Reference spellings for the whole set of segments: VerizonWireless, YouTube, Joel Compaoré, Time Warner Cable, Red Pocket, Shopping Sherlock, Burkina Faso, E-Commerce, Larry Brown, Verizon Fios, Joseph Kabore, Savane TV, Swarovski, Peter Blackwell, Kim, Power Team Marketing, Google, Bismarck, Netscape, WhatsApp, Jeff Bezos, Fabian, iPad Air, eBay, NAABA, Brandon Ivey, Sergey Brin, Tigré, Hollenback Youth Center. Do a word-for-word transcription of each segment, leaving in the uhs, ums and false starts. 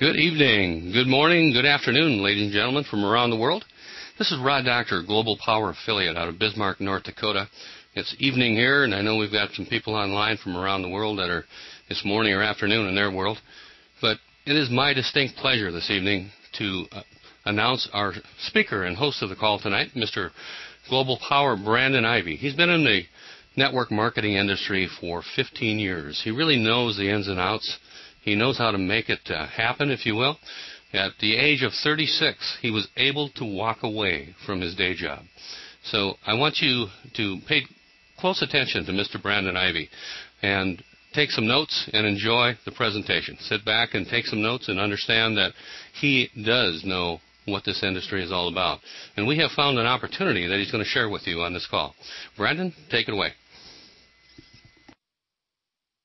Good evening, good morning, good afternoon, ladies and gentlemen from around the world. This is Rod Doctor, Global Power Affiliate out of Bismarck, North Dakota. It's evening here, and I know we've got some people online from around the world that are, it's morning or afternoon in their world. But it is my distinct pleasure this evening to uh, announce our speaker and host of the call tonight, Mister Global Power Brandon Ivey. He's been in the network marketing industry for fifteen years. He really knows the ins and outs. He knows how to make it uh, happen, if you will. At the age of thirty-six, he was able to walk away from his day job. So I want you to pay close attention to Mister Brandon Ivey and take some notes and enjoy the presentation. Sit back and take some notes and understand that he does know what this industry is all about. And we have found an opportunity that he's going to share with you on this call. Brandon, take it away.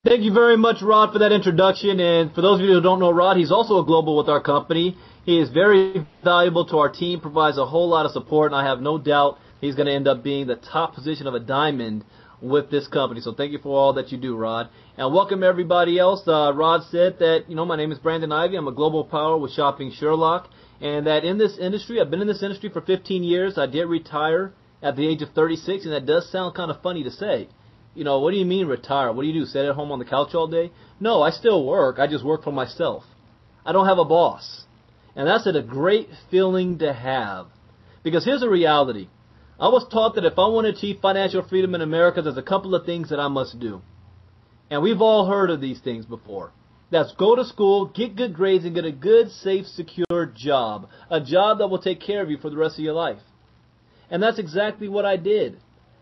Thank you very much, Rod, for that introduction. And for those of you who don't know Rod, he's also a global with our company. He is very valuable to our team, provides a whole lot of support, and I have no doubt he's going to end up being the top position of a diamond with this company. So thank you for all that you do, Rod. And welcome everybody else. Uh, Rod said that, you know, my name is Brandon Ivey. I'm a global power with Shopping Sherlock. And that in this industry, I've been in this industry for fifteen years. I did retire at the age of thirty-six, and that does sound kind of funny to say. You know, what do you mean retire? What do you do, sit at home on the couch all day? No, I still work. I just work for myself. I don't have a boss. And that's a great feeling to have. Because here's the reality. I was taught that if I want to achieve financial freedom in America, there's a couple of things that I must do. And we've all heard of these things before. That's go to school, get good grades, and get a good, safe, secure job. A job that will take care of you for the rest of your life. And that's exactly what I did.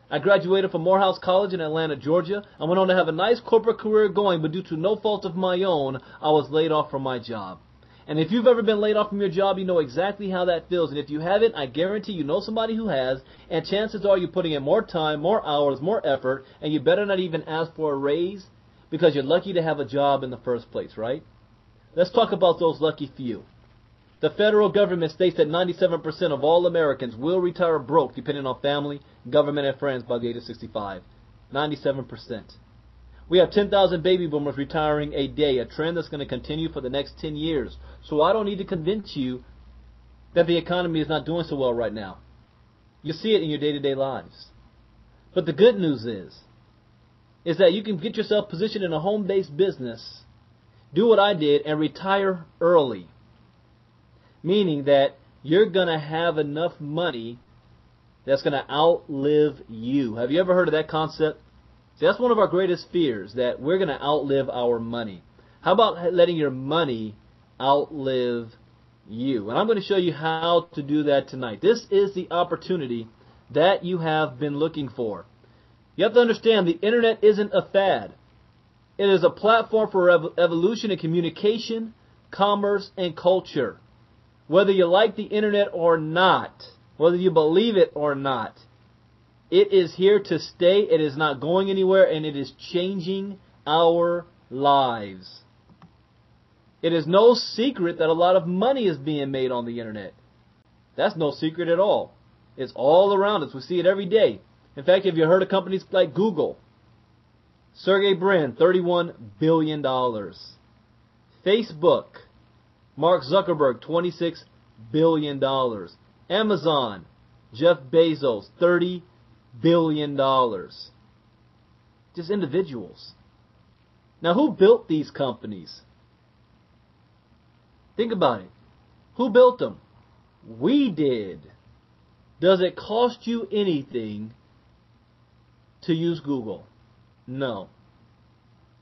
I graduated from Morehouse College in Atlanta, Georgia. I went on to have a nice corporate career going, but due to no fault of my own, I was laid off from my job. And if you've ever been laid off from your job, you know exactly how that feels. And if you haven't, I guarantee you know somebody who has. And chances are you're putting in more time, more hours, more effort, and you better not even ask for a raise because you're lucky to have a job in the first place, right? Let's talk about those lucky few. The federal government states that ninety-seven percent of all Americans will retire broke depending on family, government, and friends by the age of sixty-five. ninety-seven percent. We have ten thousand baby boomers retiring a day, a trend that's going to continue for the next ten years. So I don't need to convince you that the economy is not doing so well right now. You see it in your day-to-day lives. But the good news is, is that you can get yourself positioned in a home-based business, do what I did, and retire early. Meaning that you're going to have enough money that's going to outlive you. Have you ever heard of that concept? See, that's one of our greatest fears, that we're going to outlive our money. How about letting your money outlive you? And I'm going to show you how to do that tonight. This is the opportunity that you have been looking for. You have to understand the internet isn't a fad. It is a platform for ev- evolution in communication, commerce, and culture. Whether you like the internet or not, whether you believe it or not, it is here to stay, it is not going anywhere, and it is changing our lives. It is no secret that a lot of money is being made on the internet. That's no secret at all. It's all around us. We see it every day. In fact, have you heard of companies like Google? Sergey Brin, thirty-one billion dollars. Facebook, Mark Zuckerberg, twenty-six billion dollars. Amazon, Jeff Bezos, thirty billion dollars. Just individuals. Now, who built these companies? Think about it. Who built them? We did. Does it cost you anything to use Google? No.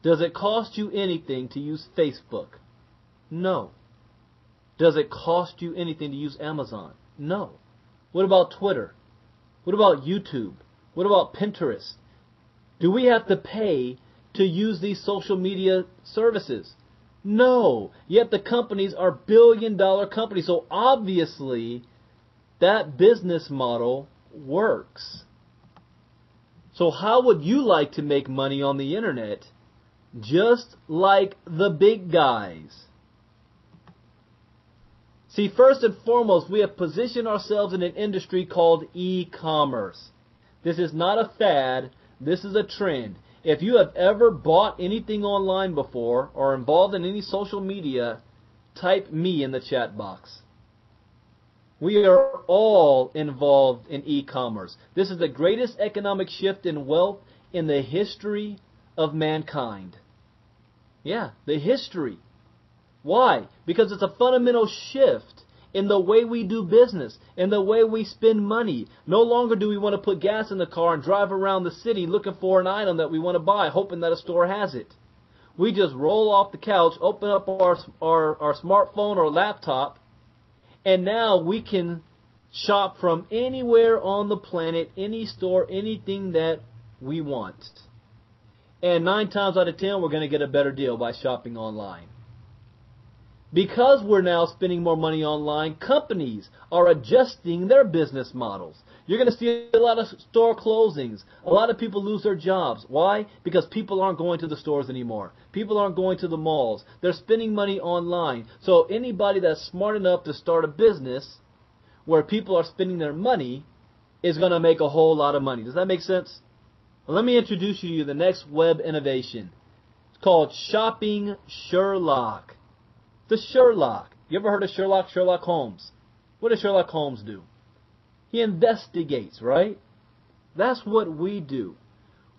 Does it cost you anything to use Facebook? No. Does it cost you anything to use Amazon? No. What about Twitter? What about YouTube? What about Pinterest? Do we have to pay to use these social media services? No. Yet the companies are billion-dollar companies. So obviously, that business model works. So how would you like to make money on the internet just like the big guys? See, first and foremost, we have positioned ourselves in an industry called e-commerce. This is not a fad. This is a trend. If you have ever bought anything online before or involved in any social media, type me in the chat box. We are all involved in e-commerce. This is the greatest economic shift in wealth in the history of mankind. Yeah, the history. Why? Because it's a fundamental shift in the way we do business, in the way we spend money. No longer do we want to put gas in the car and drive around the city looking for an item that we want to buy, hoping that a store has it. We just roll off the couch, open up our, our, our smartphone or laptop, and now we can shop from anywhere on the planet, any store, anything that we want. And nine times out of ten, we're going to get a better deal by shopping online. Because we're now spending more money online, companies are adjusting their business models. You're going to see a lot of store closings. A lot of people lose their jobs. Why? Because people aren't going to the stores anymore. People aren't going to the malls. They're spending money online. So anybody that's smart enough to start a business where people are spending their money is going to make a whole lot of money. Does that make sense? Well, let me introduce you to the next web innovation. It's called Shopping Sherlock. The Sherlock. You ever heard of Sherlock? Sherlock Holmes. What does Sherlock Holmes do? He investigates, right? That's what we do.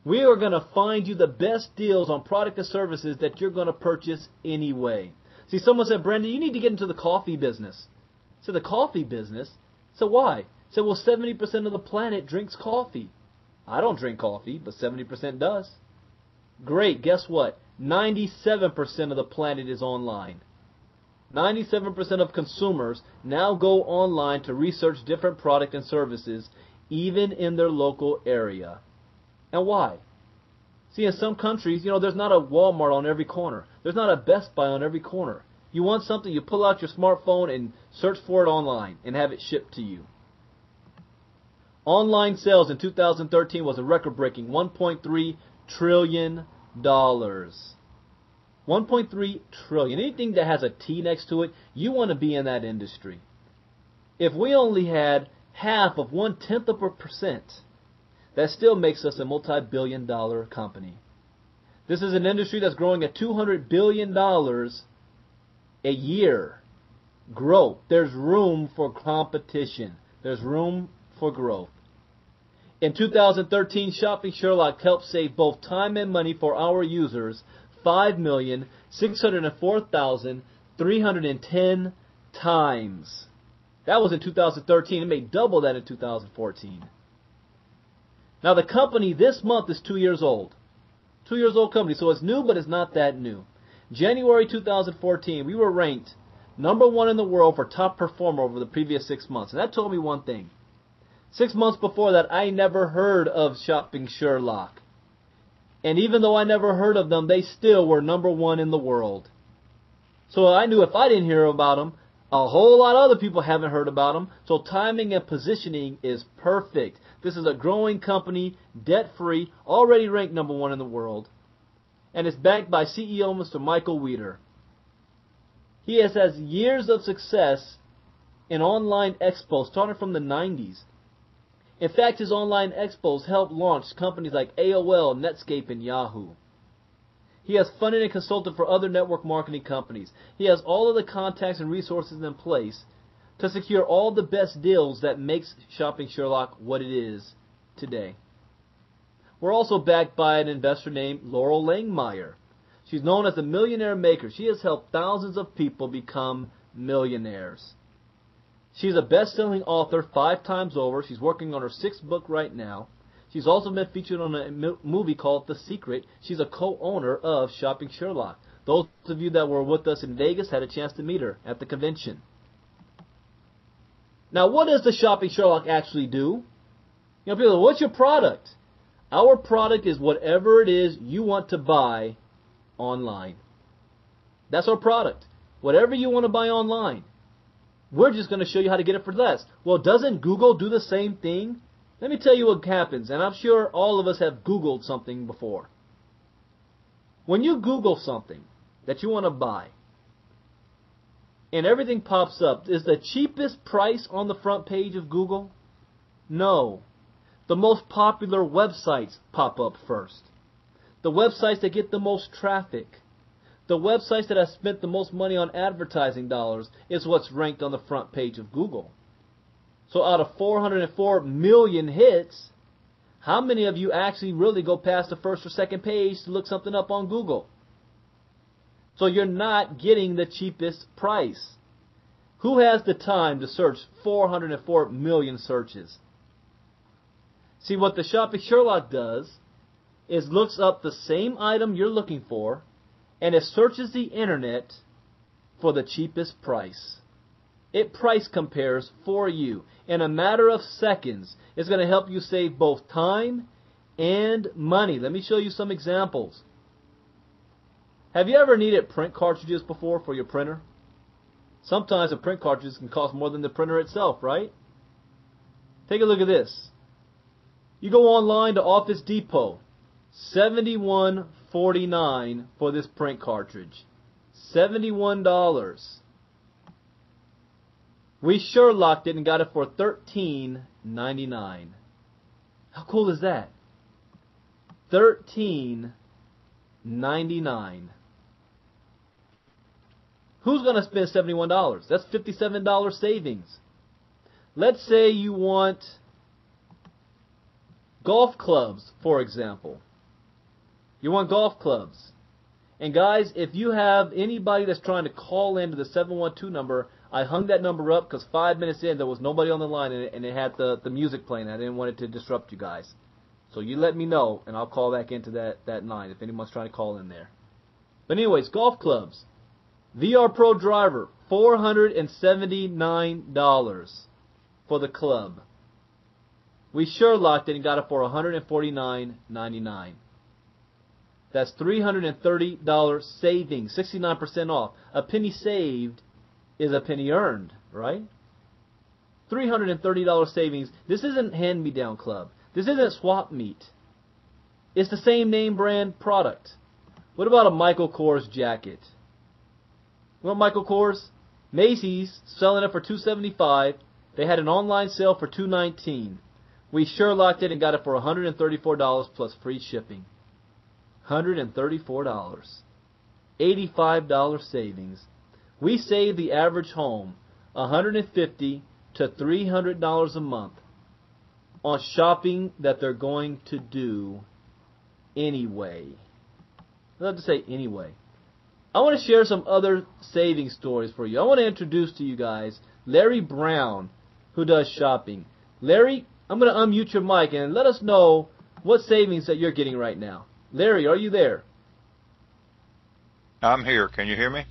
We are going to find you the best deals on product and services that you're going to purchase anyway. See, someone said, Brandon, you need to get into the coffee business. So the coffee business? So why? So, well, seventy percent of the planet drinks coffee. I don't drink coffee, but seventy percent does. Great. Guess what? ninety-seven percent of the planet is online. ninety-seven percent of consumers now go online to research different products and services, even in their local area. And why? See, in some countries, you know, there's not a Walmart on every corner. There's not a Best Buy on every corner. You want something, you pull out your smartphone and search for it online and have it shipped to you. Online sales in two thousand thirteen was a record-breaking one point three trillion dollars. one point three trillion dollars. Anything that has a T next to it, you want to be in that industry. If we only had half of one-tenth of a percent, that still makes us a multi-billion dollar company. This is an industry that's growing at two hundred billion dollars a year. Growth. There's room for competition. There's room for growth. In two thousand thirteen, Shopping Sherlock helped save both time and money for our users five million six hundred four thousand three hundred ten times. That was in two thousand thirteen. It made double that in two thousand fourteen. Now the company this month is two years old. Two years old company, so it's new, but it's not that new. January two thousand fourteen, we were ranked number one in the world for top performer over the previous six months. And that told me one thing. Six months before that, I never heard of Shopping Sherlock. And even though I never heard of them, they still were number one in the world. So I knew if I didn't hear about them, a whole lot of other people haven't heard about them. So timing and positioning is perfect. This is a growing company, debt-free, already ranked number one in the world. And it's backed by C E O Mister Michael Wiedder. He has had years of success in online expos, starting from the nineties. In fact, his online expos helped launch companies like A O L, Netscape, and Yahoo. He has funded and consulted for other network marketing companies. He has all of the contacts and resources in place to secure all the best deals that makes Shopping Sherlock what it is today. We're also backed by an investor named Laurel Langmeier. She's known as the Millionaire Maker. She has helped thousands of people become millionaires. She's a best-selling author five times over. She's working on her sixth book right now. She's also been featured on a movie called The Secret. She's a co-owner of Shopping Sherlock. Those of you that were with us in Vegas had a chance to meet her at the convention. Now, what does the Shopping Sherlock actually do? You know, people say, what's your product? Our product is whatever it is you want to buy online. That's our product. Whatever you want to buy online. We're just going to show you how to get it for less. Well, doesn't Google do the same thing? Let me tell you what happens, and I'm sure all of us have Googled something before. When you Google something that you want to buy, and everything pops up, is the cheapest price on the front page of Google? No. The most popular websites pop up first. The websites that get the most traffic. The websites that have spent the most money on advertising dollars is what's ranked on the front page of Google. So out of four hundred four million hits, how many of you actually really go past the first or second page to look something up on Google? So you're not getting the cheapest price. Who has the time to search four hundred four million searches? See, what the Shopping Sherlock does is looks up the same item you're looking for, and it searches the internet for the cheapest price. It price compares for you. In a matter of seconds, it's going to help you save both time and money. Let me show you some examples. Have you ever needed print cartridges before for your printer? Sometimes the print cartridges can cost more than the printer itself, right? Take a look at this. You go online to Office Depot, seventy-one forty-nine for this print cartridge. seventy-one dollars. We Sherlocked it and got it for thirteen ninety-nine. How cool is that? thirteen ninety-nine. Who's going to spend seventy-one dollars? That's fifty-seven dollars savings. Let's say you want golf clubs, for example. You want golf clubs. And guys, if you have anybody that's trying to call into the seven one two number, I hung that number up because five minutes in there was nobody on the line, and it, and it had the, the music playing. I didn't want it to disrupt you guys. So you let me know, and I'll call back into that, that line if anyone's trying to call in there. But anyways, golf clubs. V R Pro Driver, four hundred seventy-nine dollars for the club. We Sherlocked it and got it for one hundred forty-nine ninety-nine. That's three hundred thirty dollars savings, sixty-nine percent off. A penny saved is a penny earned, right? three hundred thirty dollars savings. This isn't hand-me-down club. This isn't swap meet. It's the same name brand product. What about a Michael Kors jacket? You want Michael Kors? Macy's selling it for two seventy-five. They had an online sale for two nineteen. We Sherlocked it and got it for one hundred thirty-four dollars plus free shipping. one hundred thirty-four dollars. eighty-five dollars savings. We save the average home one hundred fifty to three hundred dollars a month on shopping that they're going to do anyway. I love to say anyway. I want to share some other saving stories for you. I want to introduce to you guys Larry Brown, who does shopping. Larry, I'm going to unmute your mic and let us know what savings that you're getting right now. Larry, are you there? I'm here. Can you hear me?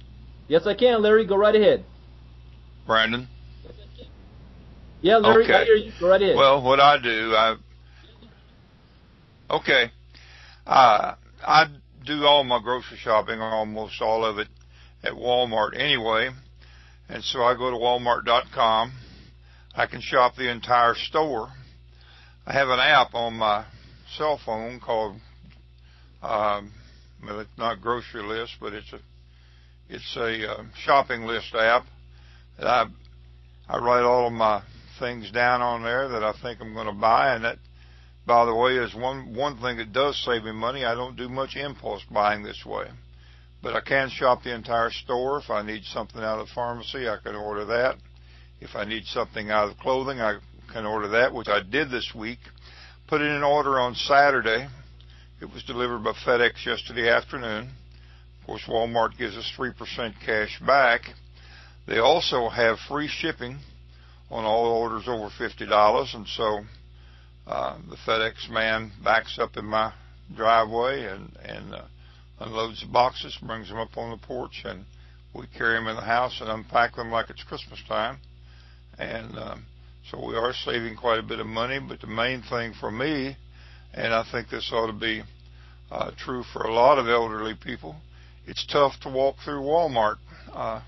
Yes, I can, Larry. Go right ahead. Brandon? Yeah, Larry, okay. I hear you. Go right ahead. Well, what I do, I... Okay. Uh, I do all my grocery shopping, almost all of it, at Walmart anyway. And so I go to Walmart dot com. I can shop the entire store. I have an app on my cell phone called... Um, well, it's not grocery list, but it's a it's a uh, shopping list app that I I write all of my things down on there that I think I'm going to buy, and that, by the way, is one one thing that does save me money. I don't do much impulse buying this way, but I can shop the entire store. If I need something out of the pharmacy, I can order that. If I need something out of clothing, I can order that, which I did this week. Put in an order on Saturday. It was delivered by FedEx yesterday afternoon. Of course, Walmart gives us three percent cash back. They also have free shipping on all orders over fifty dollars, and so uh, the FedEx man backs up in my driveway and, and uh, unloads the boxes, brings them up on the porch, and we carry them in the house and unpack them like it's Christmas time. And um, so we are saving quite a bit of money, but the main thing for me, and I think this ought to be uh, true for a lot of elderly people, it's tough to walk through Walmart. Uh,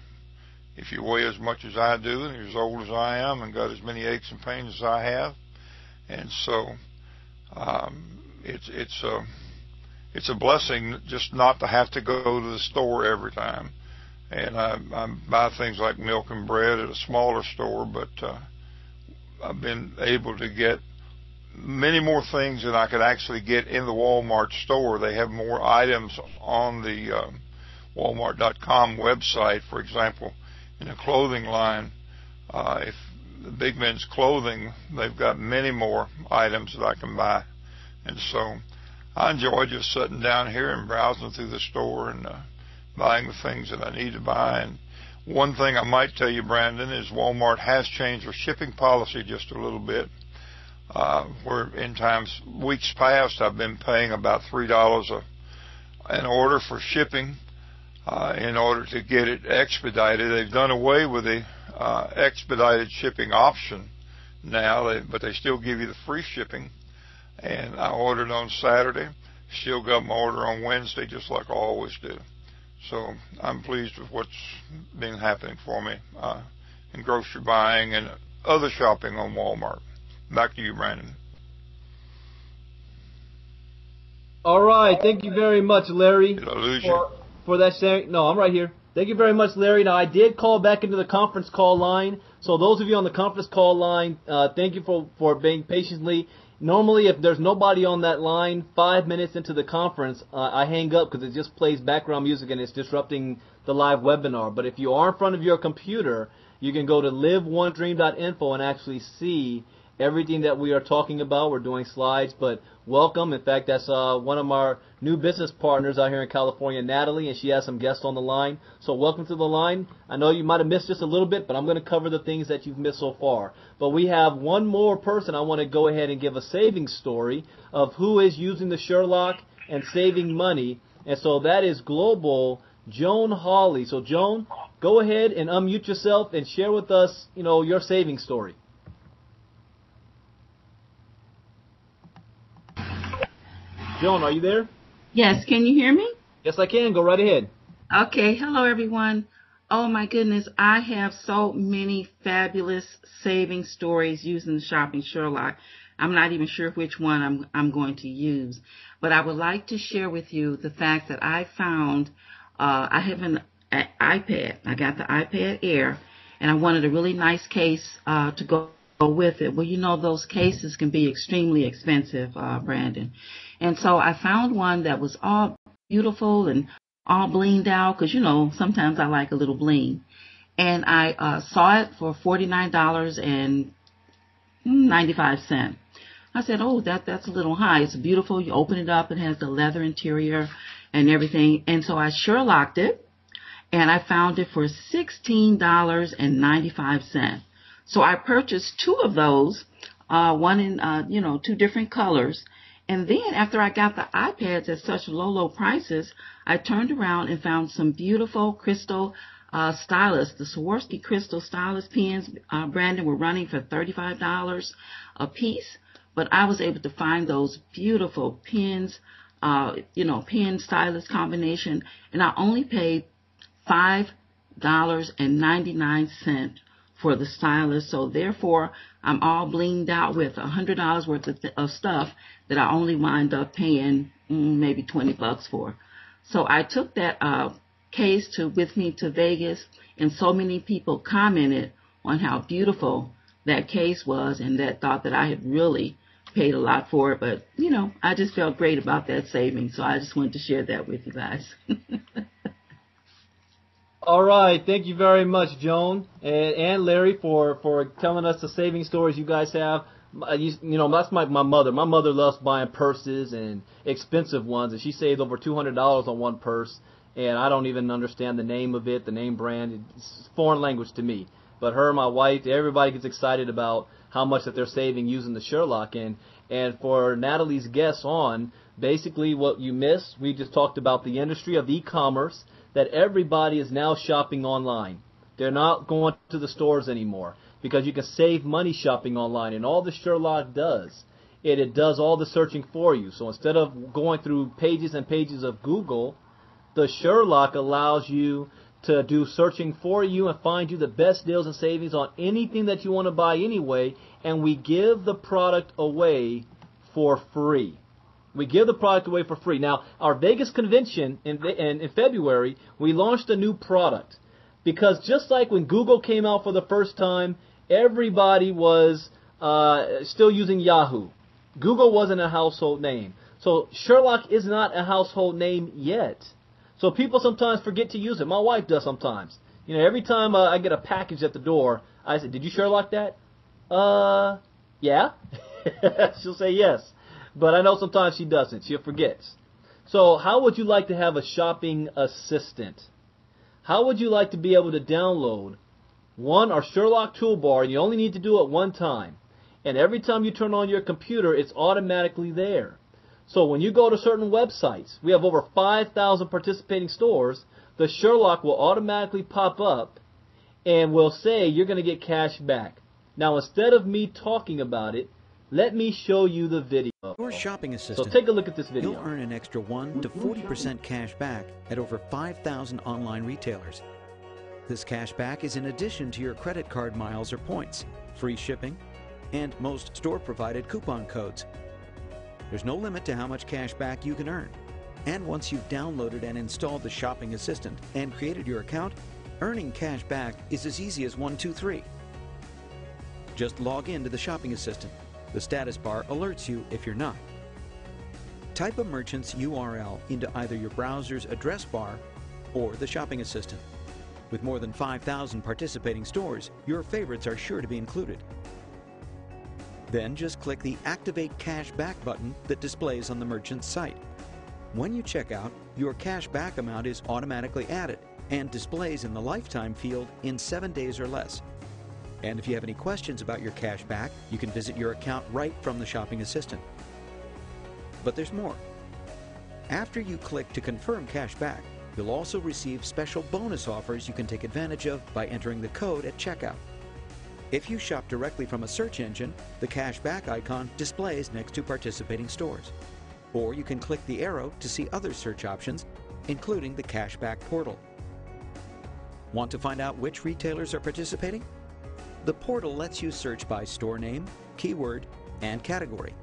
if you weigh as much as I do and you're as old as I am and got as many aches and pains as I have, and so um, it's it's a it's a blessing just not to have to go to the store every time. And I, I buy things like milk and bread at a smaller store, but uh, I've been able to get many more things than I could actually get in the Walmart store. They have more items on the um, Walmart dot com website, for example, in a clothing line, uh, if the Big Men's Clothing, they've got many more items that I can buy. And so I enjoy just sitting down here and browsing through the store and uh, buying the things that I need to buy. And one thing I might tell you, Brandon, is Walmart has changed their shipping policy just a little bit. Uh, where in times, weeks past, I've been paying about three dollars a, an order for shipping uh, in order to get it expedited. They've done away with the uh, expedited shipping option now, they, but they still give you the free shipping. And I ordered on Saturday, still got my order on Wednesday, just like I always do. So I'm pleased with what's been happening for me uh, in grocery buying and other shopping on Walmart. Back to you, Brandon. All right. Thank you very much, Larry. Did I lose for, you? For that saying. No, I'm right here. Thank you very much, Larry. Now, I did call back into the conference call line. So those of you on the conference call line, uh, thank you for, for being patiently. Normally, if there's nobody on that line, five minutes into the conference, uh, I hang up because it just plays background music and it's disrupting the live webinar. But if you are in front of your computer, you can go to live one dream dot info and actually see everything that we are talking about. We're doing slides, but welcome. In fact, that's uh, one of our new business partners out here in California, Natalie, and she has some guests on the line. So welcome to the line. I know you might have missed just a little bit, but I'm going to cover the things that you've missed so far. But we have one more person. I want to go ahead and give a savings story of who is using the Sherlock and saving money. And so that is global Joan Hawley. So Joan, go ahead and unmute yourself and share with us, you know, your savings story. Joan, are you there? Yes, can you hear me? Yes, I can. Go right ahead. Okay. Hello, everyone. Oh, my goodness. I have so many fabulous saving stories using the Shopping Sherlock. I'm not even sure which one I'm, I'm going to use. But I would like to share with you the fact that I found uh, I have an a, iPad. I got the iPad Air, and I wanted a really nice case uh, to go with it. Well, you know, those cases can be extremely expensive, uh, Brandon. And so I found one that was all beautiful and all blinged out because, you know, sometimes I like a little bling. And I uh, saw it for forty-nine dollars and ninety-five cents. I said, oh, that that's a little high. It's beautiful. You open it up. It has the leather interior and everything. And so I Sherlocked it, and I found it for sixteen dollars and ninety-five cents. So I purchased two of those, uh, one in, uh, you know, two different colors. And then after I got the iPads at such low, low prices, I turned around and found some beautiful crystal uh, stylus. The Swarovski crystal stylus pens, uh, Brandon, were running for thirty-five dollars a piece. But I was able to find those beautiful pens, uh, you know, pen stylus combination. And I only paid five dollars and ninety-nine cents. for the stylus, so therefore I'm all blinged out with a hundred dollars worth of, th of stuff that I only wind up paying mm, maybe twenty bucks for. So I took that uh, case to with me to Vegas, and so many people commented on how beautiful that case was, and that thought that I had really paid a lot for it. But you know, I just felt great about that saving, so I just wanted to share that with you guys. All right. Thank you very much, Joan and, and Larry, for, for telling us the saving stories you guys have. You, you know, that's my, my mother. My mother loves buying purses and expensive ones, and she saved over two hundred dollars on one purse, and I don't even understand the name of it, the name brand. It's foreign language to me. But her, my wife, everybody gets excited about how much that they're saving using the Sherlock. And, and for Natalie's guests on, basically what you missed, we just talked about the industry of e-commerce, that everybody is now shopping online. They're not going to the stores anymore because you can save money shopping online. And all the Sherlock does, it, it does all the searching for you. So instead of going through pages and pages of Google, the Sherlock allows you to do searching for you and find you the best deals and savings on anything that you want to buy anyway. And we give the product away for free. We give the product away for free. Now, our Vegas convention in, in, in February, we launched a new product because just like when Google came out for the first time, everybody was uh, still using Yahoo. Google wasn't a household name. So Sherlock is not a household name yet. So people sometimes forget to use it. My wife does sometimes. You know, every time uh, I get a package at the door, I say, "Did you Sherlock that?" Uh, yeah. She'll say yes. But I know sometimes she doesn't. She forgets. So how would you like to have a shopping assistant? How would you like to be able to download one our Sherlock toolbar, and you only need to do it one time? And every time you turn on your computer, it's automatically there. So when you go to certain websites, we have over five thousand participating stores, the Sherlock will automatically pop up and will say you're going to get cash back. Now, instead of me talking about it, let me show you the video. Your shopping assistant. So take a look at this video. You'll earn an extra one to forty percent cash back at over five thousand online retailers. This cash back is in addition to your credit card miles or points, free shipping, and most store-provided coupon codes. There's no limit to how much cash back you can earn. And once you've downloaded and installed the Shopping Assistant and created your account, earning cash back is as easy as one, two, three. Just log in to the Shopping Assistant. The status bar alerts you if you're not. Type a merchant's U R L into either your browser's address bar or the Shopping Assistant. With more than five thousand participating stores, your favorites are sure to be included. Then just click the Activate Cash Back button that displays on the merchant's site. When you check out, your cash back amount is automatically added and displays in the Lifetime field in seven days or less. And if you have any questions about your cash back, you can visit your account right from the Shopping Assistant. But there's more. After you click to confirm cash back, you'll also receive special bonus offers you can take advantage of by entering the code at checkout. If you shop directly from a search engine, the cashback icon displays next to participating stores. Or you can click the arrow to see other search options, including the cashback portal. Want to find out which retailers are participating? The portal lets you search by store name, keyword, and category.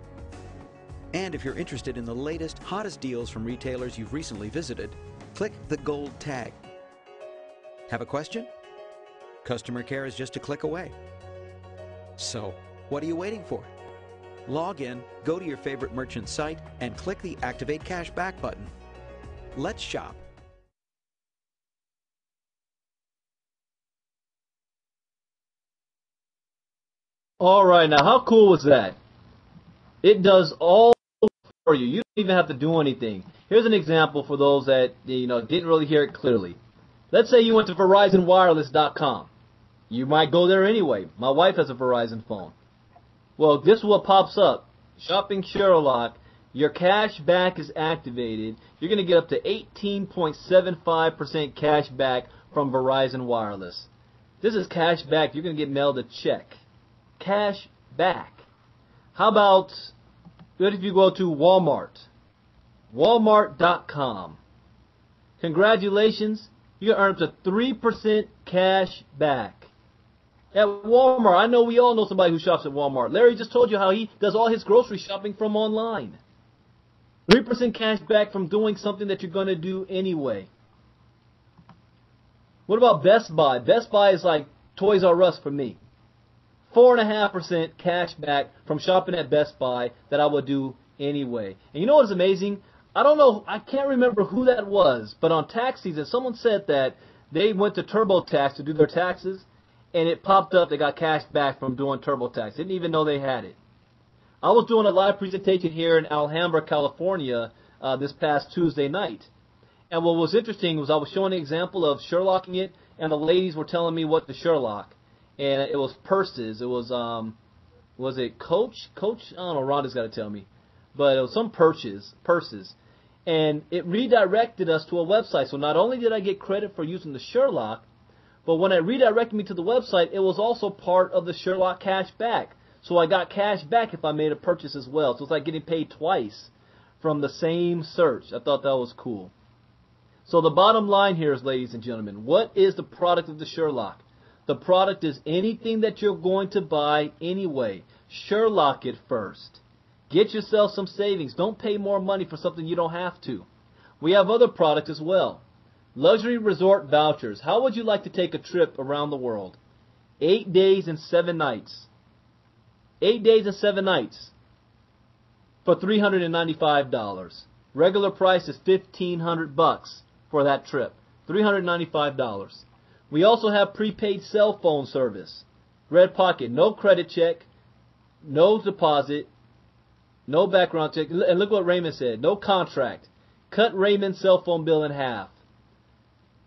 And if you're interested in the latest, hottest deals from retailers you've recently visited, click the gold tag. Have a question? Customer care is just a click away. So, what are you waiting for? Log in, go to your favorite merchant site, and click the Activate Cash Back button. Let's shop. All right, now how cool was that? It does all for you. You don't even have to do anything. Here's an example for those that, you know, didn't really hear it clearly. Let's say you went to Verizon Wireless dot com. You might go there anyway. My wife has a Verizon phone. Well, this is what pops up. Shopping Sherlock. Your cash back is activated. You're going to get up to eighteen point seven five percent cash back from Verizon Wireless. This is cash back. You're going to get mailed a check. Cash back. How about what if you go to Walmart? Walmart dot com. Congratulations. You can earn up to three percent cash back. At Walmart, I know we all know somebody who shops at Walmart. Larry just told you how he does all his grocery shopping from online. three percent cash back from doing something that you're going to do anyway. What about Best Buy? Best Buy is like Toys R Us for me. four point five percent cash back from shopping at Best Buy that I would do anyway. And you know what's amazing? I don't know, I can't remember who that was, but on tax season, someone said that they went to TurboTax to do their taxes, and it popped up. They got cash back from doing TurboTax. Didn't even know they had it. I was doing a live presentation here in Alhambra, California, uh, this past Tuesday night. And what was interesting was I was showing an example of Sherlocking it, and the ladies were telling me what to Sherlock. And it was purses. It was, um, was it Coach? Coach? I don't know. Rhonda's got to tell me. But it was some purses. Purses. And it redirected us to a website. So not only did I get credit for using the Sherlock, but when it redirected me to the website, it was also part of the Sherlock cash back. So I got cash back if I made a purchase as well. So it's like getting paid twice from the same search. I thought that was cool. So the bottom line here is, ladies and gentlemen, what is the product of the Sherlock? The product is anything that you're going to buy anyway. Sherlock it first. Get yourself some savings. Don't pay more money for something you don't have to. We have other products as well. Luxury resort vouchers. How would you like to take a trip around the world? Eight days and seven nights. Eight days and seven nights for three hundred ninety-five dollars. Regular price is fifteen hundred dollars. for that trip, three hundred ninety-five dollars. We also have prepaid cell phone service. Red Pocket, no credit check, no deposit, no background check. And look what Raymond said, no contract. Cut Raymond's cell phone bill in half.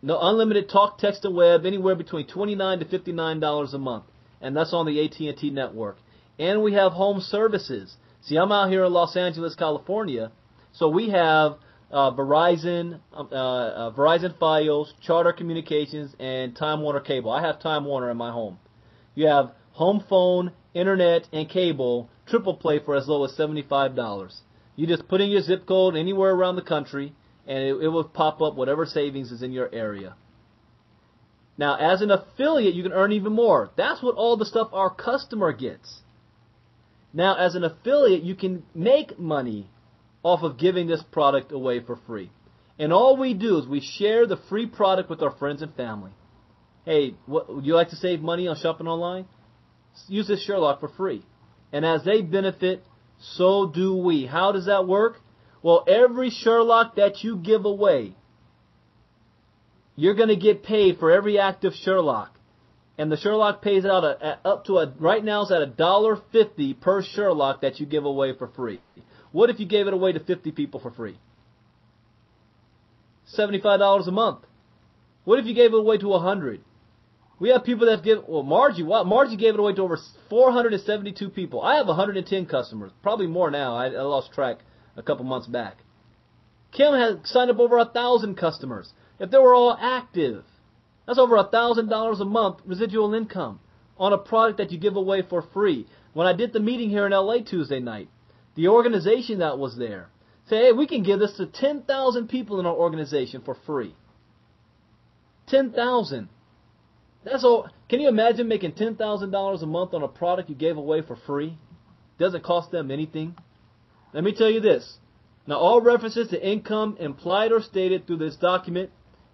No unlimited talk, text, and web, anywhere between twenty-nine to fifty-nine dollars a month. And that's on the A T and T network. And we have home services. See, I'm out here in Los Angeles, California, so we have uh, Verizon, uh, uh, Verizon Fios, Charter Communications, and Time Warner Cable. I have Time Warner in my home. You have home phone, internet, and cable, triple play for as low as seventy-five dollars. You just put in your zip code anywhere around the country, and it, it will pop up whatever savings is in your area. Now, as an affiliate, you can earn even more. That's what all the stuff our customer gets. Now, as an affiliate, you can make money off of giving this product away for free. And all we do is we share the free product with our friends and family. Hey, what, would you like to save money on shopping online? Use this Sherlock for free. And as they benefit, so do we. How does that work? Well, every Sherlock that you give away, you're going to get paid for every active Sherlock. And the Sherlock pays out a, a, up to, a, right now it's at one dollar fifty per Sherlock that you give away for free. What if you gave it away to fifty people for free? seventy-five dollars a month. What if you gave it away to one hundred? We have people that give, well, Margie, wow, Margie gave it away to over four hundred seventy-two people. I have one hundred ten customers, probably more now. I, I lost track a couple months back. Kim has signed up over one thousand customers. If they were all active, that's over one thousand dollars a month residual income on a product that you give away for free. When I did the meeting here in L A Tuesday night, the organization that was there said, hey, we can give this to ten thousand people in our organization for free. ten thousand. That's all. Can you imagine making ten thousand dollars a month on a product you gave away for free? Doesn't cost them anything. Let me tell you this. Now, all references to income implied or stated through this document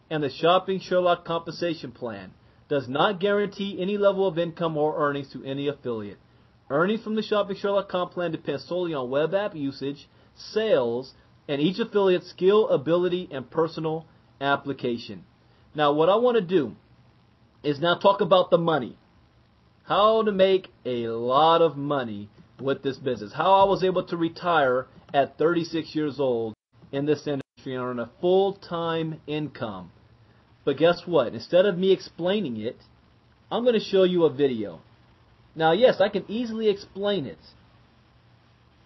and the Shopping Sherlock Compensation Plan does not guarantee any level of income or earnings to any affiliate. Earnings from the Shopping Sherlock Comp Plan depend solely on web app usage, sales, and each affiliate's skill, ability, and personal application. Now, what I want to do is now talk about the money. How to make a lot of money with this business. How I was able to retire at thirty-six years old in this industry and earn a full-time income. But guess what? Instead of me explaining it, I'm going to show you a video. Now, yes, I can easily explain it,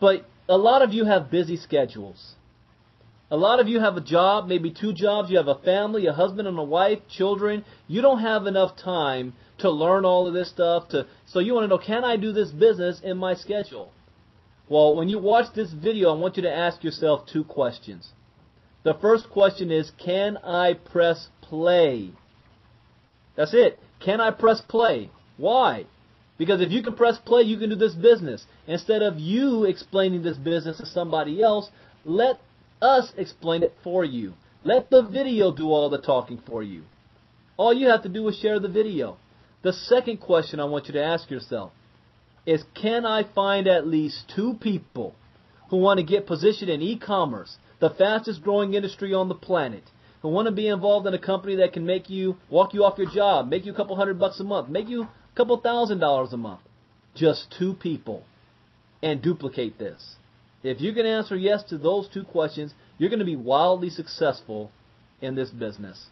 but a lot of you have busy schedules. A lot of you have a job, maybe two jobs. You have a family, a husband and a wife, children. You don't have enough time to learn all of this stuff. To, so you want to know, can I do this business in my schedule? Well, when you watch this video, I want you to ask yourself two questions. The first question is, can I press play? That's it. Can I press play? Why? Because if you can press play, you can do this business. Instead of you explaining this business to somebody else, let us explain it for you. Let the video do all the talking for you. All you have to do is share the video. The second question I want you to ask yourself is, can I find at least two people who want to get positioned in e-commerce, the fastest growing industry on the planet, who want to be involved in a company that can make you, walk you off your job, make you a couple hundred bucks a month, make you a couple thousand dollars a month? Just two people, and duplicate this. If you can answer yes to those two questions, you're going to be wildly successful in this business.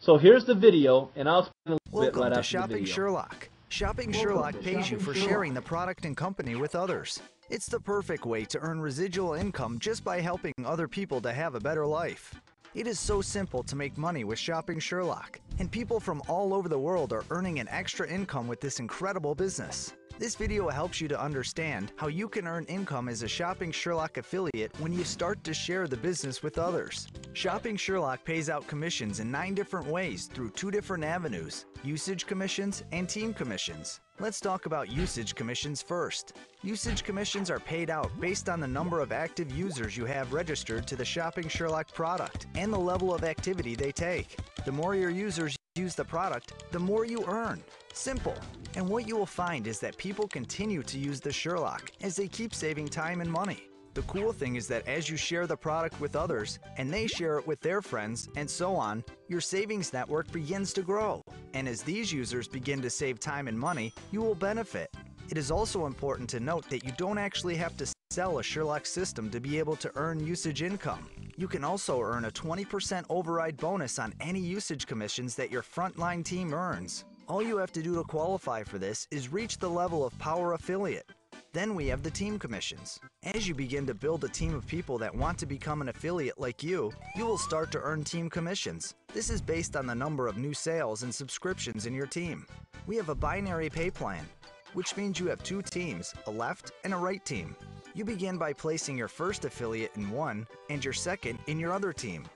So here's the video, and I'll explain a little bit right after the video. Welcome to Shopping Sherlock. Shopping Sherlock pays you for sharing the product and company with others. It's the perfect way to earn residual income just by helping other people to have a better life. It is so simple to make money with Shopping Sherlock, and people from all over the world are earning an extra income with this incredible business. This video helps you to understand how you can earn income as a Shopping Sherlock affiliate when you start to share the business with others. Shopping Sherlock pays out commissions in nine different ways through two different avenues: usage commissions and team commissions. Let's talk about usage commissions first. Usage commissions are paid out based on the number of active users you have registered to the Shopping Sherlock product and the level of activity they take. The more your users use the product, the more you earn. Simple. And what you will find is that people continue to use the Sherlock as they keep saving time and money. The cool thing is that as you share the product with others, and they share it with their friends, and so on, your savings network begins to grow. And as these users begin to save time and money, you will benefit. It is also important to note that you don't actually have to sell a Sherlock system to be able to earn usage income. You can also earn a twenty percent override bonus on any usage commissions that your frontline team earns. All you have to do to qualify for this is reach the level of power affiliate. Then we have the team commissions. As you begin to build a team of people that want to become an affiliate like you, you will start to earn team commissions. This is based on the number of new sales and subscriptions in your team. We have a binary pay plan, which means you have two teams, a left and a right team. You begin by placing your first affiliate in one and your second in your other team.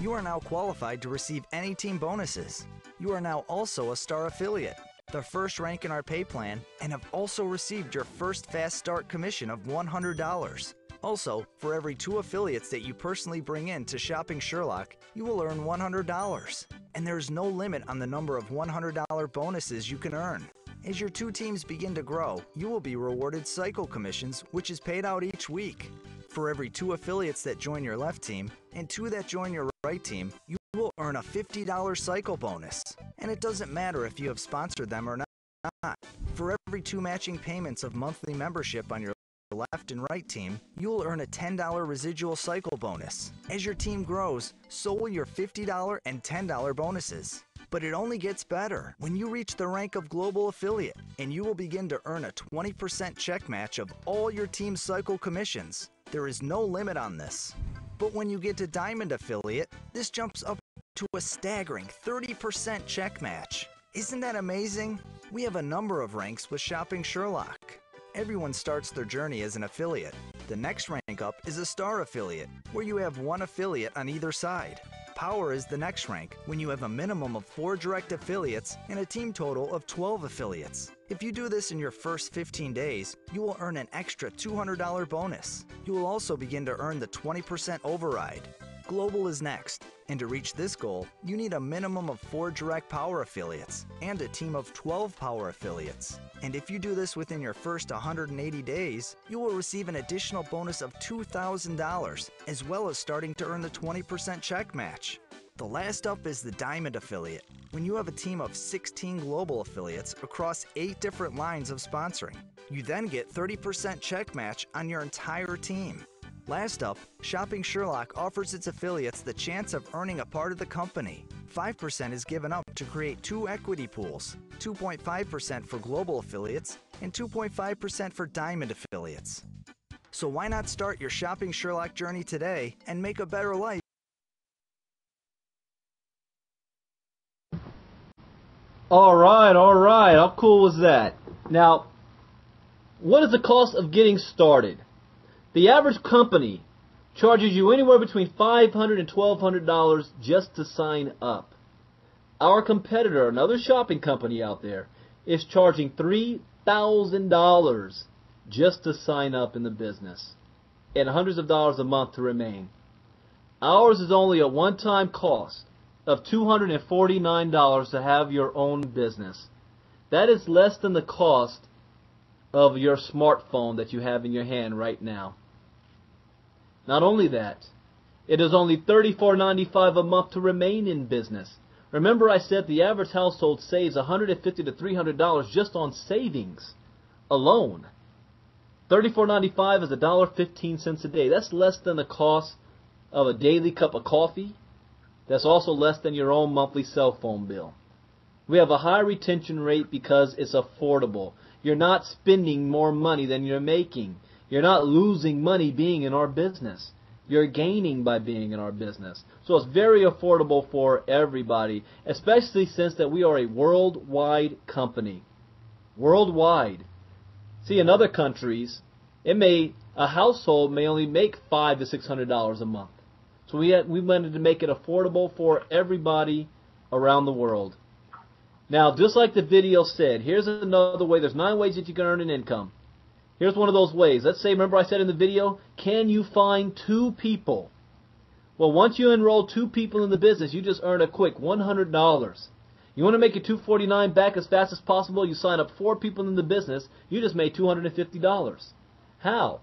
You are now qualified to receive any team bonuses. You are now also a star affiliate, the first rank in our pay plan, and have also received your first Fast Start commission of one hundred dollars. Also, for every two affiliates that you personally bring in to Shopping Sherlock, you will earn one hundred dollars. And there is no limit on the number of one hundred dollar bonuses you can earn. As your two teams begin to grow, you will be rewarded cycle commissions, which is paid out each week. For every two affiliates that join your left team and two that join your right team, you will earn a fifty dollar cycle bonus. And it doesn't matter if you have sponsored them or not. For every two matching payments of monthly membership on your left and right team, you will earn a ten dollar residual cycle bonus. As your team grows, so will your fifty dollar and ten dollar bonuses. But it only gets better when you reach the rank of global affiliate, and you will begin to earn a twenty percent check match of all your team's cycle commissions. There is no limit on this. But when you get to Diamond affiliate, this jumps up to a staggering thirty percent check match. Isn't that amazing? We have a number of ranks with Shopping Sherlock. Everyone starts their journey as an affiliate. The next rank up is a star affiliate, where you have one affiliate on either side. Power is the next rank, when you have a minimum of four direct affiliates and a team total of twelve affiliates. If you do this in your first fifteen days, you will earn an extra two hundred dollar bonus. You will also begin to earn the twenty percent override. Global is next, and to reach this goal, you need a minimum of four direct power affiliates and a team of twelve power affiliates. And if you do this within your first one hundred eighty days, you will receive an additional bonus of two thousand dollars, as well as starting to earn the twenty percent check match. The last up is the Diamond affiliate, when you have a team of sixteen global affiliates across eight different lines of sponsoring. You then get thirty percent check match on your entire team. Last up, Shopping Sherlock offers its affiliates the chance of earning a part of the company. five percent is given up to create two equity pools, two point five percent for global affiliates and two point five percent for Diamond affiliates. So why not start your Shopping Sherlock journey today and make a better life? All right, all right. How cool was that? Now, what is the cost of getting started? The average company charges you anywhere between five hundred dollars and twelve hundred dollars just to sign up. Our competitor, another shopping company out there, is charging three thousand dollars just to sign up in the business and hundreds of dollars a month to remain. Ours is only a one-time cost of two hundred forty-nine dollars to have your own business. That is less than the cost of your smartphone that you have in your hand right now. Not only that, it is only thirty-four ninety-five a month to remain in business. Remember, I said the average household saves one hundred fifty dollars to three hundred dollars just on savings alone. thirty-four ninety-five is a dollar fifteen cents a day. That's less than the cost of a daily cup of coffee. That's also less than your own monthly cell phone bill. We have a high retention rate because it's affordable. You're not spending more money than you're making. You're not losing money being in our business. You're gaining by being in our business. So it's very affordable for everybody, especially since that we are a worldwide company. Worldwide. See, in other countries, it may a household may only make five to six hundred dollars a month. So we had, we wanted to make it affordable for everybody around the world. Now, just like the video said, here's another way. There's nine ways that you can earn an income. Here's one of those ways. Let's say, remember I said in the video, can you find two people? Well, once you enroll two people in the business, you just earn a quick one hundred dollars. You want to make your two hundred forty-nine dollars back as fast as possible, you sign up four people in the business, you just made two hundred fifty dollars. How?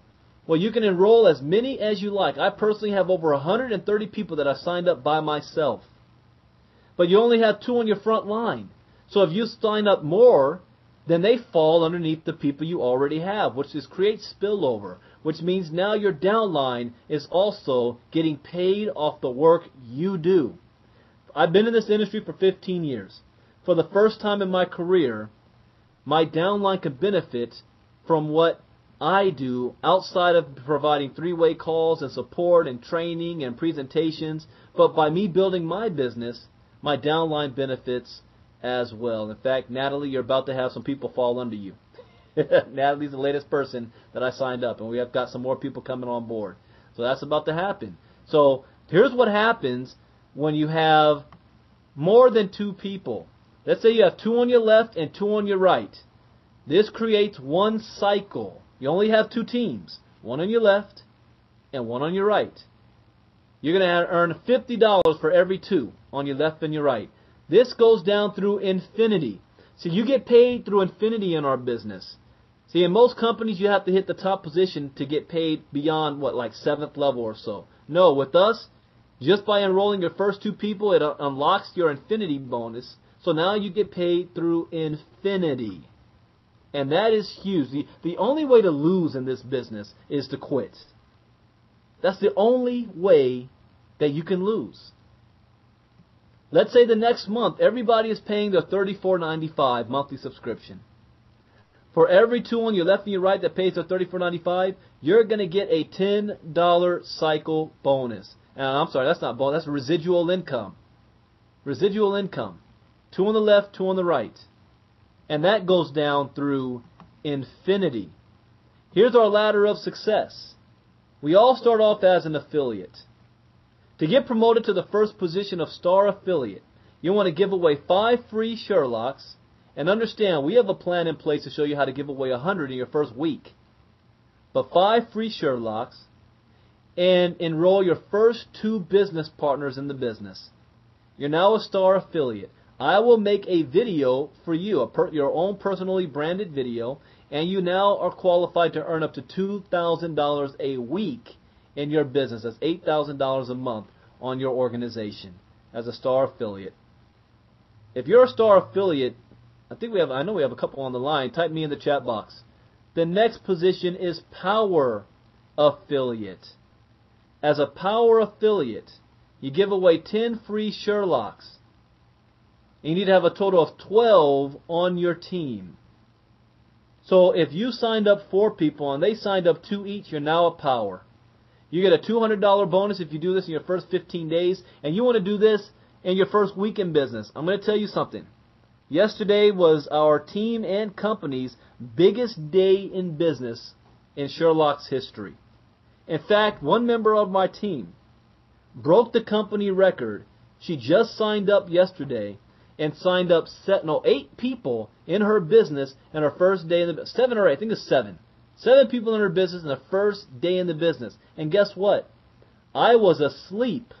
Well, you can enroll as many as you like. I personally have over one hundred thirty people that I signed up by myself. But you only have two on your front line. So if you sign up more, then they fall underneath the people you already have, which is creates spillover, which means now your downline is also getting paid off the work you do. I've been in this industry for fifteen years. For the first time in my career, my downline could benefit from what I do outside of providing three-way calls and support and training and presentations. But by me building my business, my downline benefits as well. In fact, Natalie, you're about to have some people fall under you. Natalie's the latest person that I signed up, and we have got some more people coming on board. So that's about to happen. So here's what happens when you have more than two people. Let's say you have two on your left and two on your right. This creates one cycle. You only have two teams, one on your left and one on your right. You're going to earn fifty dollars for every two on your left and your right. This goes down through infinity. So you get paid through infinity in our business. See, in most companies, you have to hit the top position to get paid beyond, what, like seventh level or so. No, with us, just by enrolling your first two people, it unlocks your infinity bonus. So now you get paid through infinity. And that is huge. The, the only way to lose in this business is to quit. That's the only way that you can lose. Let's say the next month everybody is paying their thirty-four ninety-five monthly subscription. For every two on your left and your right that pays their thirty-four ninety-five, you're going to get a ten dollar cycle bonus. Now, I'm sorry, that's not bonus, that's residual income. Residual income. Two on the left, two on the right. And that goes down through infinity. Here's our ladder of success. We all start off as an affiliate. To get promoted to the first position of star affiliate, you want to give away five free Sherlocks. And understand, we have a plan in place to show you how to give away one hundred in your first week. But five free Sherlocks, and enroll your first two business partners in the business. You're now a star affiliate. I will make a video for you, a per, your own personally branded video, and you now are qualified to earn up to two thousand dollars a week in your business. That's eight thousand dollars a month on your organization as a star affiliate. If you're a star affiliate, I think we have, I know we have a couple on the line. Type me in the chat box. The next position is power affiliate. As a power affiliate, you give away ten free Sherlocks. You need to have a total of twelve on your team. So if you signed up four people and they signed up two each, you're now a power. You get a two hundred dollar bonus if you do this in your first fifteen days, and you want to do this in your first week in business. I'm going to tell you something. Yesterday was our team and company's biggest day in business in Sherlock's history. In fact, one member of my team broke the company record. She just signed up yesterday and signed up set, no, eight people in her business in her first day in the seven or eight, I think it's seven. Seven people in her business in the first day in the business. And guess what? I was asleep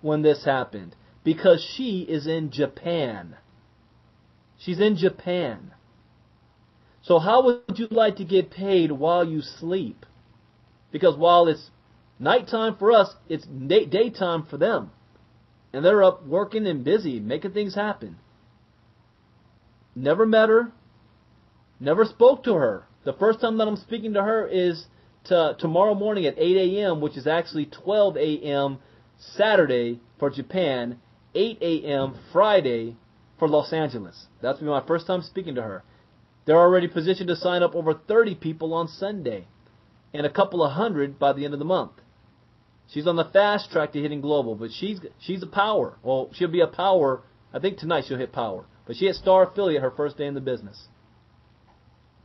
when this happened because she is in Japan. She's in Japan. So how would you like to get paid while you sleep? Because while it's nighttime for us, it's day daytime for them. And they're up working and busy, making things happen. Never met her. Never spoke to her. The first time that I'm speaking to her is to tomorrow morning at eight A M, which is actually twelve A M Saturday for Japan, eight A M Friday for Los Angeles. That's my first time speaking to her. They're already positioned to sign up over thirty people on Sunday and a couple of hundred by the end of the month. She's on the fast track to hitting global, but she's she's a power. Well, she'll be a power. I think tonight she'll hit power. But she hit star affiliate her first day in the business.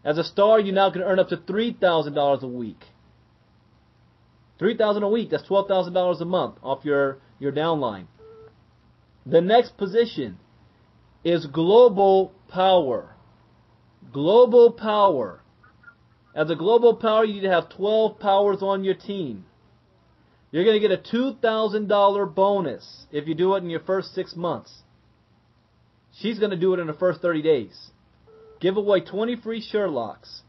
As a star, you now can earn up to three thousand dollars a week. three thousand dollars a week, that's twelve thousand dollars a month off your, your downline. The next position is global power. Global power. As a global power, you need to have twelve powers on your team. You're going to get a two thousand dollar bonus if you do it in your first six months. She's going to do it in the first thirty days. Give away twenty free Sherlocks.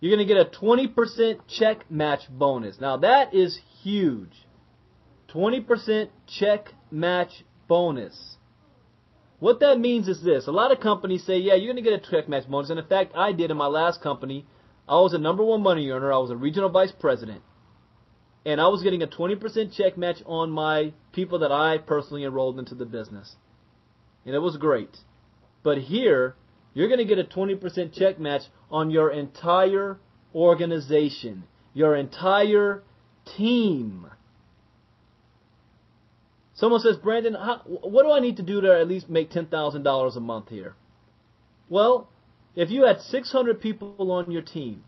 You're going to get a twenty percent check match bonus. Now that is huge. twenty percent check match bonus. What that means is this. A lot of companies say, yeah, you're going to get a check match bonus. And in fact, I did in my last company. I was a number one money earner. I was a regional vice president. And I was getting a twenty percent check match on my people that I personally enrolled into the business. And it was great. But here, you're going to get a twenty percent check match on your entire organization, your entire team. Someone says, Brandon, how, what do I need to do to at least make ten thousand dollars a month here? Well, if you had six hundred people on your team,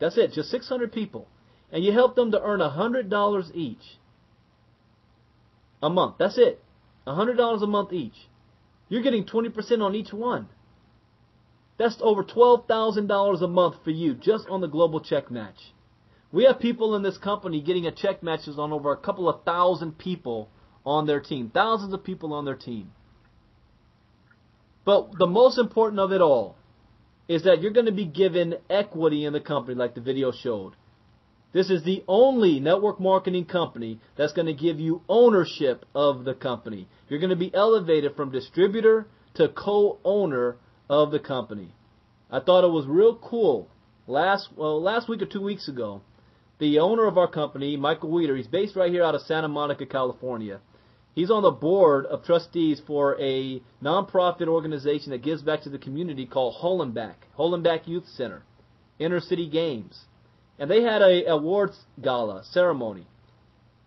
that's it, just six hundred people, and you help them to earn one hundred dollars each a month, that's it, one hundred dollars a month each. You're getting twenty percent on each one. That's over twelve thousand dollars a month for you just on the global check match. We have people in this company getting a check matches on over a couple of thousand people on their team, thousands of people on their team. But the most important of it all is that you're going to be given equity in the company like the video showed. This is the only network marketing company that's going to give you ownership of the company. You're going to be elevated from distributor to co-owner of the company. I thought it was real cool. Last well, last week or two weeks ago, the owner of our company, Michael Wiedder, he's based right here out of Santa Monica, California. He's on the board of trustees for a nonprofit organization that gives back to the community called Hollenback, Hollenback Youth Center, Inner City Games. And they had a awards gala ceremony.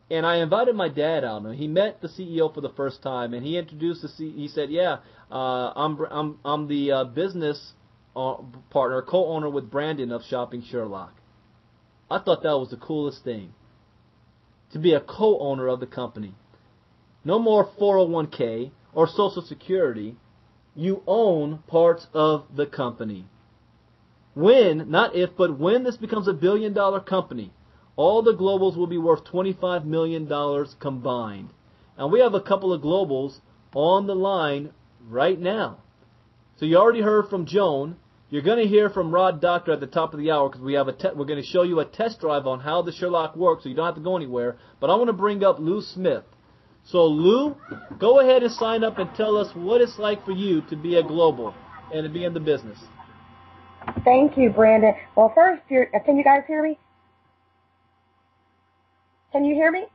And I invited my dad out, and he met the C E O for the first time, and he introduced the C E O. He said, "Yeah, uh, I'm I'm I'm the uh, business uh, partner, co-owner with Brandon of Shopping Sherlock." I thought that was the coolest thing, to be a co-owner of the company. No more four oh one K or Social Security. You own parts of the company. When, not if, but when this becomes a billion dollar company, all the globals will be worth twenty-five million dollars combined. And we have a couple of globals on the line right now. So you already heard from Joan. You're going to hear from Rod Doctor at the top of the hour because we have a te- we're going to show you a test drive on how the Sherlock works, so you don't have to go anywhere. But I want to bring up Lou Smith. So, Lou, go ahead and sign up and tell us what it's like for you to be a global and to be in the business. Thank you, Brandon. Well, first, you're, can you guys hear me? Can you hear me?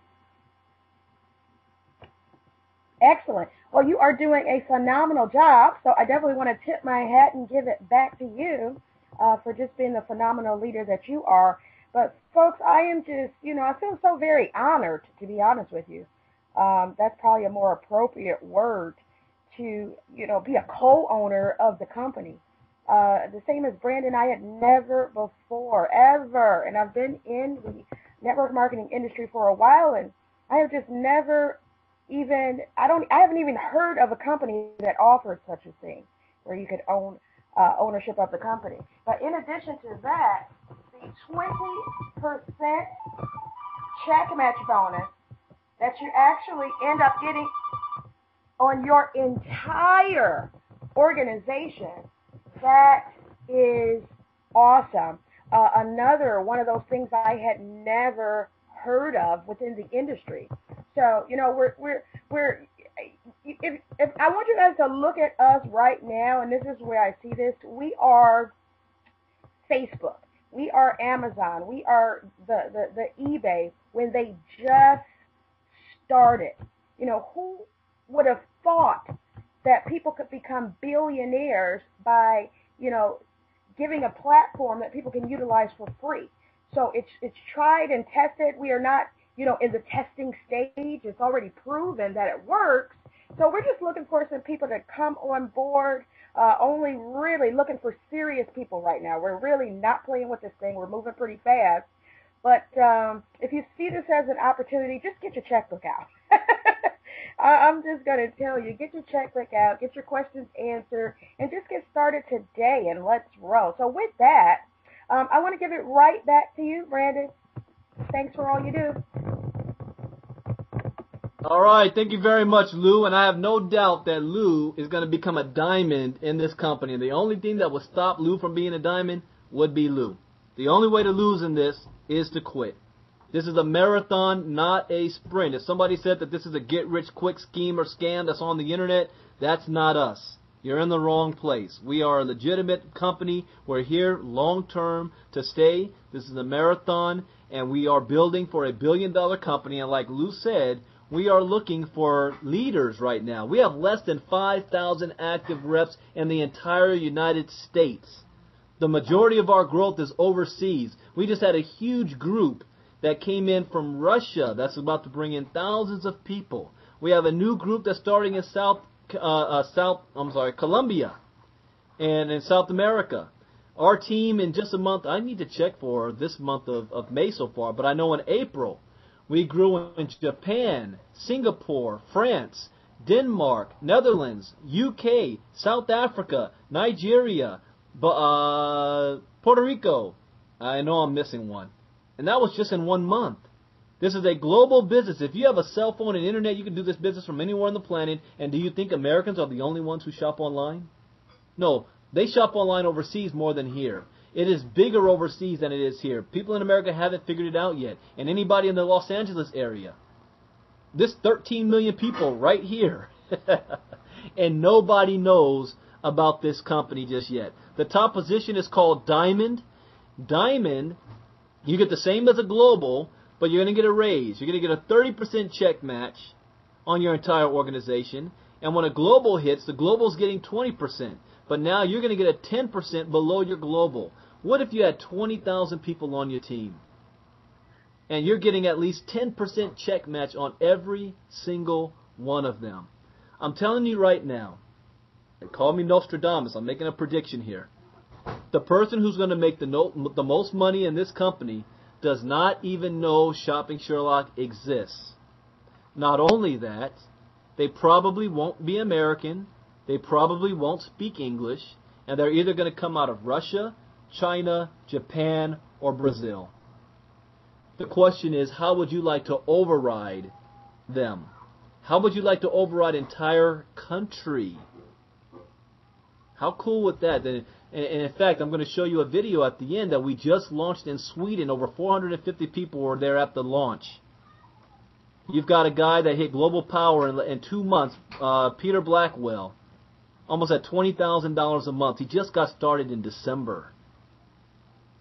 Excellent. Well, you are doing a phenomenal job, so I definitely want to tip my hat and give it back to you uh, for just being the phenomenal leader that you are. But, folks, I am just, you know, I feel so very honored, to be honest with you. Um, that's probably a more appropriate word to, you know, be a co-owner of the company. Uh, the same as Brandon, I had never before, ever, and I've been in the network marketing industry for a while, and I have just never even, I don't, I haven't even heard of a company that offered such a thing, where you could own uh, ownership of the company. But in addition to that, the twenty percent check match bonus that you actually end up getting on your entire organization, that is awesome. Uh, another one of those things I had never heard of within the industry. So, you know, we're we're we're. If, if I want you guys to look at us right now, and this is where I see this. We are Facebook. We are Amazon. We are the the, the eBay when they just started. You know, who would have thought that people could become billionaires by, you know, giving a platform that people can utilize for free? So it's it's tried and tested. We are not, you know, in the testing stage. It's already proven that it works. So we're just looking for some people to come on board, uh, only really looking for serious people right now. We're really not playing with this thing. We're moving pretty fast. But um, if you see this as an opportunity, just get your checkbook out. I'm just going to tell you, get your checkbook out, get your questions answered, and just get started today, and let's roll. So with that, um, I want to give it right back to you, Brandon. Thanks for all you do. All right. Thank you very much, Lou. And I have no doubt that Lou is going to become a diamond in this company. And the only thing that will stop Lou from being a diamond would be Lou. The only way to lose in this is to quit. This is a marathon, not a sprint. If somebody said that this is a get-rich-quick scheme or scam that's on the internet, that's not us. You're in the wrong place. We are a legitimate company. We're here long-term to stay. This is a marathon, and we are building for a billion-dollar company. And like Lou said, we are looking for leaders right now. We have less than five thousand active reps in the entire United States. The majority of our growth is overseas. We just had a huge group that came in from Russia that's about to bring in thousands of people. We have a new group that's starting in South, uh, uh, South, I'm sorry, Colombia and in South America. Our team in just a month, I need to check for this month of, of May so far, but I know in April we grew in Japan, Singapore, France, Denmark, Netherlands, U K, South Africa, Nigeria, uh, Puerto Rico. I know I'm missing one. And that was just in one month. This is a global business. If you have a cell phone and internet, you can do this business from anywhere on the planet. And do you think Americans are the only ones who shop online? No, they shop online overseas more than here. It is bigger overseas than it is here. People in America haven't figured it out yet. And anybody in the Los Angeles area. This thirteen million people right here. And nobody knows about this company just yet. The top position is called Diamond. Diamond... You get the same as a global, but you're going to get a raise. You're going to get a thirty percent check match on your entire organization. And when a global hits, the global's getting twenty percent. But now you're going to get a ten percent below your global. What if you had twenty thousand people on your team? And you're getting at least ten percent check match on every single one of them. I'm telling you right now, and call me Nostradamus, I'm making a prediction here. The person who's going to make the, no, the most money in this company does not even know Shopping Sherlock exists. Not only that, they probably won't be American, they probably won't speak English, and they're either going to come out of Russia, China, Japan, or Brazil. The question is, how would you like to override them? How would you like to override entire country? How cool would that be? And in fact, I'm going to show you a video at the end that we just launched in Sweden. Over four hundred fifty people were there at the launch. You've got a guy that hit global power in, in two months, uh, Peter Blackwell, almost at twenty thousand dollars a month. He just got started in December.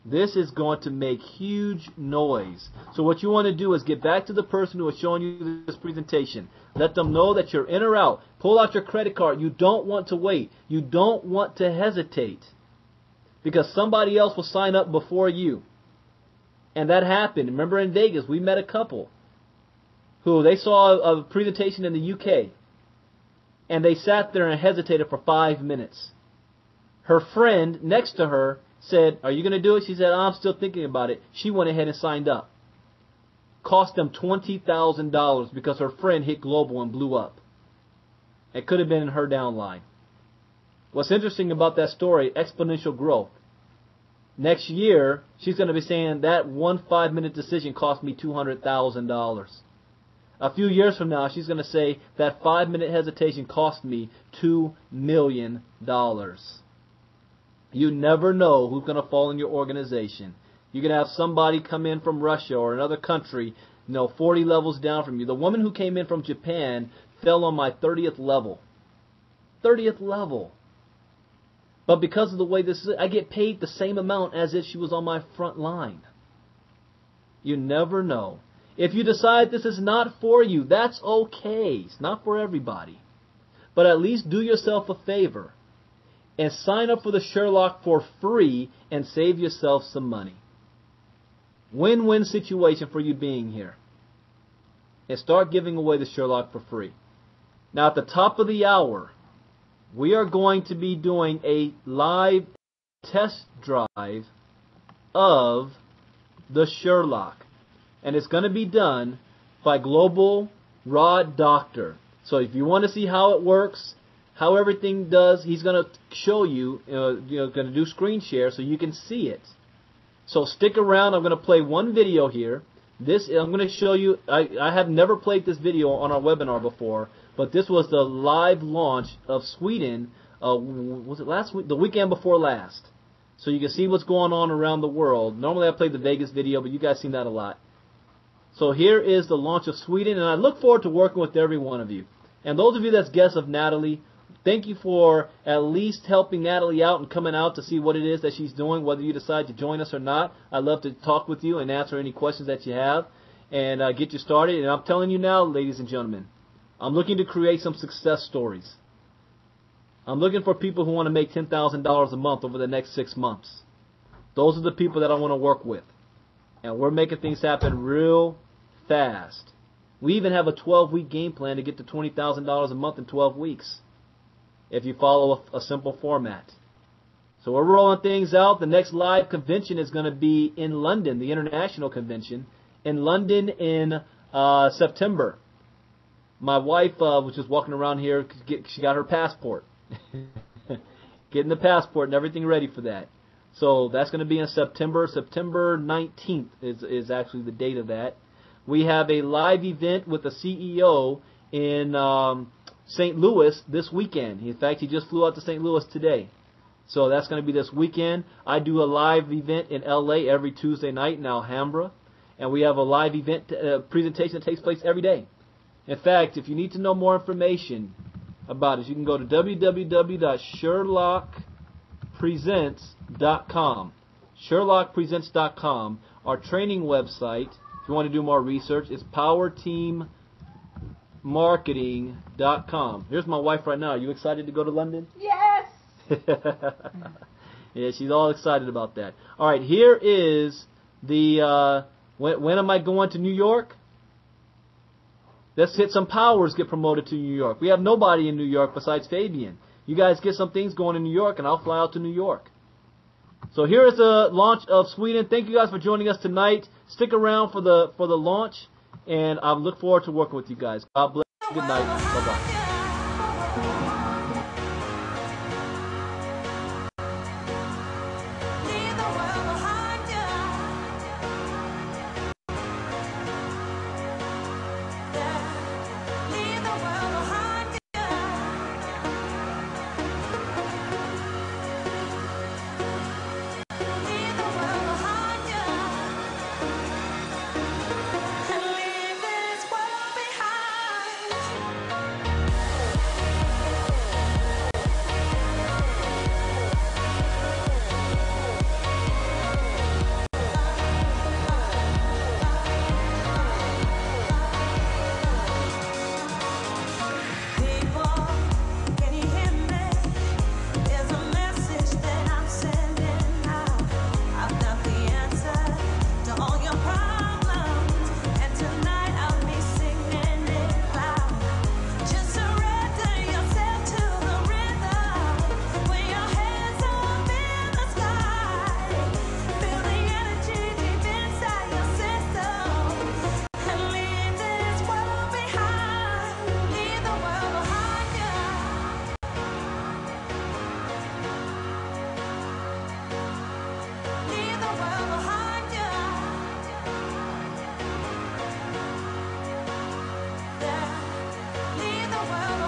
This is going to make huge noise. So what you want to do is get back to the person who is showing you this presentation. Let them know that you're in or out. Pull out your credit card. You don't want to wait. You don't want to hesitate. Because somebody else will sign up before you. And that happened. Remember in Vegas, we met a couple who they saw a presentation in the U K. And they sat there and hesitated for five minutes. Her friend next to her said, "Are you going to do it?" She said, "I'm still thinking about it." She went ahead and signed up. Cost them twenty thousand dollars because her friend hit global and blew up. It could have been in her downline. What's interesting about that story, exponential growth. Next year, she's going to be saying that one five-minute decision cost me two hundred thousand dollars. A few years from now, she's going to say that five-minute hesitation cost me two million dollars. You never know who's going to fall in your organization. You're going to have somebody come in from Russia or another country, you know, forty levels down from you. The woman who came in from Japan fell on my thirtieth level. thirtieth level. But because of the way this is, I get paid the same amount as if she was on my front line. You never know. If you decide this is not for you, that's okay. It's not for everybody. But at least do yourself a favor and sign up for the Sherlock for free and save yourself some money. Win-win situation for you being here. And start giving away the Sherlock for free. Now at the top of the hour, we are going to be doing a live test drive of the Sherlock. And it's going to be done by Global Rod Doctor. So if you want to see how it works, how everything does, he's going to show you, uh, you know, going to do screen share so you can see it. So stick around. I'm going to play one video here. This I'm going to show you. I, I have never played this video on our webinar before, but this was the live launch of Sweden. Uh, was it last week? The weekend before last. so you can see what's going on around the world. Normally I play the Vegas video, but you guys seen that a lot. So here is the launch of Sweden, and I look forward to working with every one of you. And those of you that's guests of Natalie, thank you for at least helping Natalie out and coming out to see what it is that she's doing, whether you decide to join us or not. I'd love to talk with you and answer any questions that you have and uh, get you started. And I'm telling you now, ladies and gentlemen, I'm looking to create some success stories. I'm looking for people who want to make ten thousand dollars a month over the next six months. Those are the people that I want to work with. And we're making things happen real fast. We even have a twelve-week game plan to get to twenty thousand dollars a month in twelve weeks. If you follow a, a simple format. So we're rolling things out. The next live convention is going to be in London, the international convention, in London in uh, September. My wife uh, was just walking around here. Get, she got her passport. Getting the passport and everything ready for that. So that's going to be in September. September nineteenth is, is actually the date of that. We have a live event with the C E O in um, Saint Louis this weekend. In fact, he just flew out to Saint Louis today. So that's going to be this weekend. I do a live event in L A every Tuesday night in Alhambra. And we have a live event uh, presentation that takes place every day. In fact, if you need to know more information about it, you can go to w w w dot sherlock presents dot com. sherlock presents dot com, our training website. If you want to do more research, it's power team marketing dot com. Here's my wife right now. Are you excited to go to London? Yes! Yeah, she's all excited about that. All right, here is the, uh, when, when am I going to New York? Let's hit some powers get promoted to New York. We have nobody in New York besides Fabian. You guys get some things going in New York, and I'll fly out to New York. So here is the launch of Sweden. Thank you guys for joining us tonight. Stick around for the for the launch, and I look forward to working with you guys. God bless. Good night. Bye-bye. Wow.